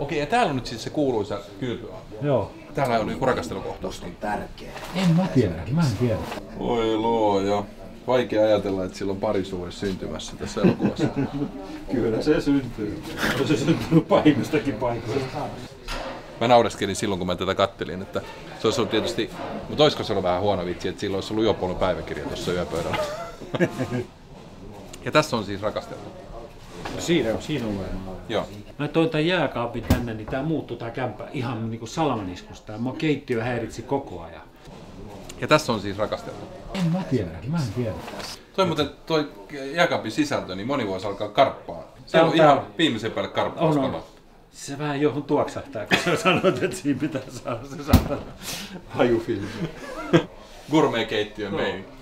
Okei, ja täällä on nyt siis se kuuluisa kylpyalue. Joo. Täällä oli rakastelukohta. Musta on tärkeä. En mä tiedä, mä en tiedä. Oi luoja. Vaikea ajatella, että sillä on parisuhde syntymässä tässä elokuvassa. Kyllä se syntyy. Se syntyy pahimmistakin paikoista. Mä naureskelin silloin, kun mä tätä kattelin, että se olisi ollut tietysti... Mutta olisiko se ollut vähän huono vitsi, että silloin olisi ollut Juoppohullun päiväkirja tuossa yöpöydällä. Ja tässä on siis rakasteltu. Siinä on. Siinä on varmaan. Joo. Mä toin tän jääkaapin tänne, niin tää muuttui tää kämppä ihan niinku salamaniskusta. Mua keittiö häiritsi koko ajan. Ja tässä on siis rakasteltu. En mä tiedä, mä en tiedä. Toi muuten toi jääkaapin sisältö, niin moni voisi alkaa karppaa. Se on ihan viimeisen päälle karppauskala. Se vähän johon tuoksahtaa, kun sä sanoit, että siinä pitää saada se saatana hajufiilmi. Gourmet-keittiö meihin.